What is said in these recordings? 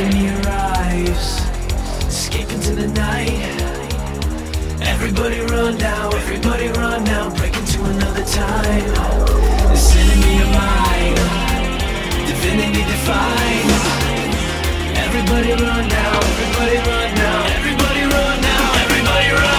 enemy arrives, escape into the night. Everybody run now, everybody run now, break into another time. This enemy of mine, divinity defined. Everybody run now, everybody run now, everybody run now, everybody run!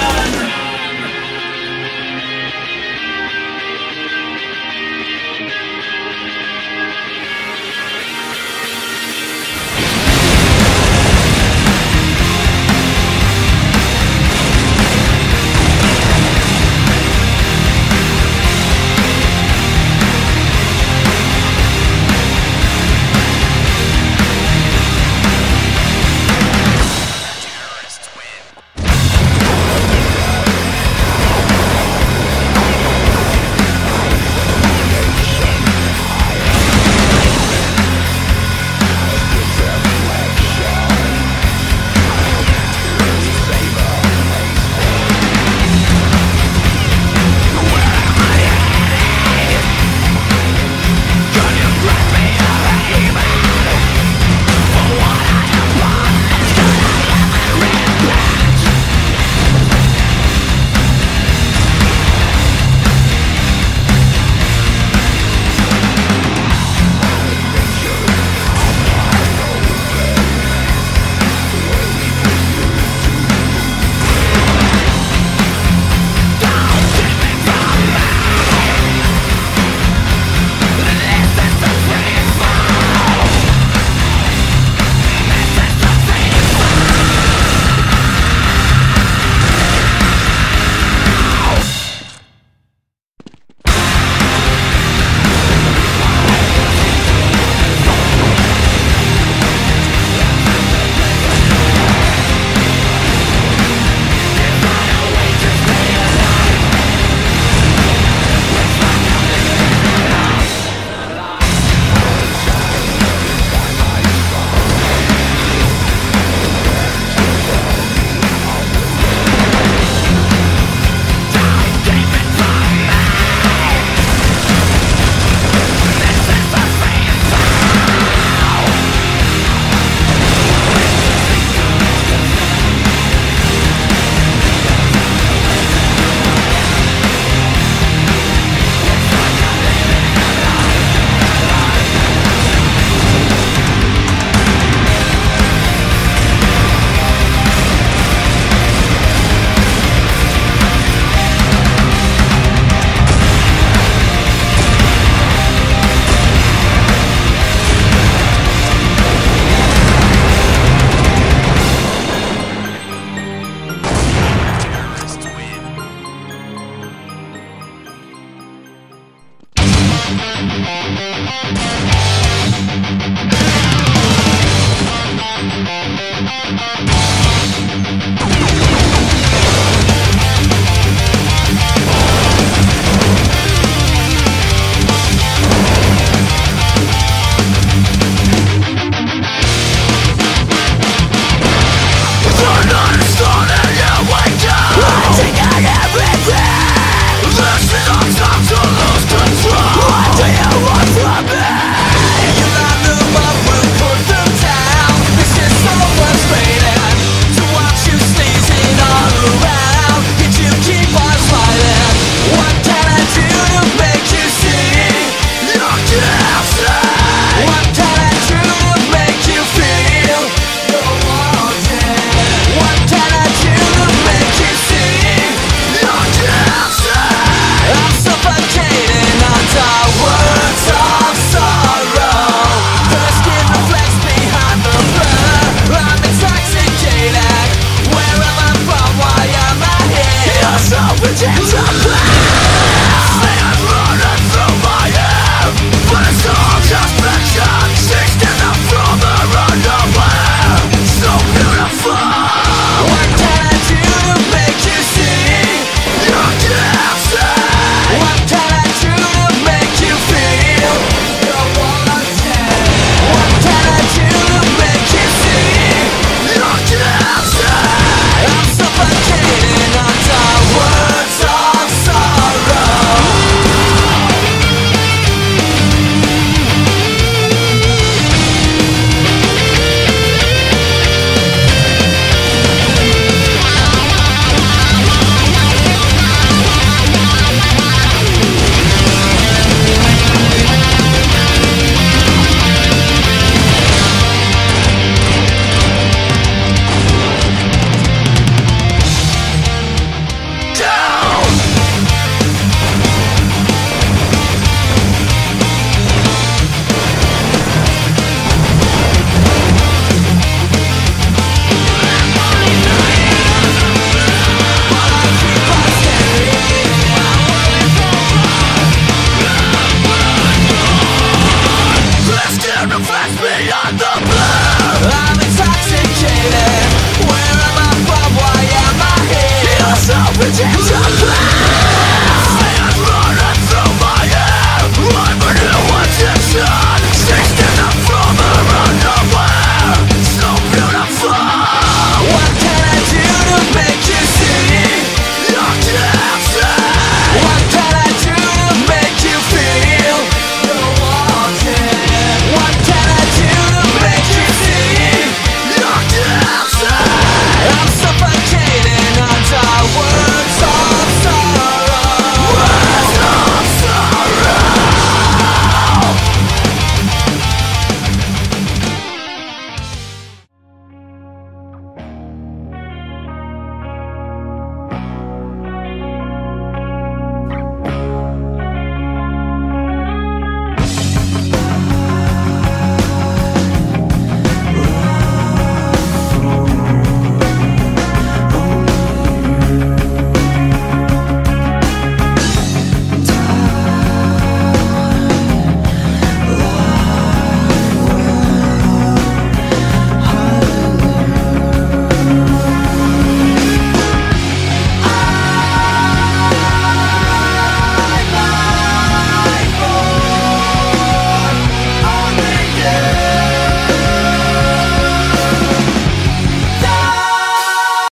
sound reflects me on the blue. I'm intoxicated. Where am I from? Why am I here? Feel self-rejection.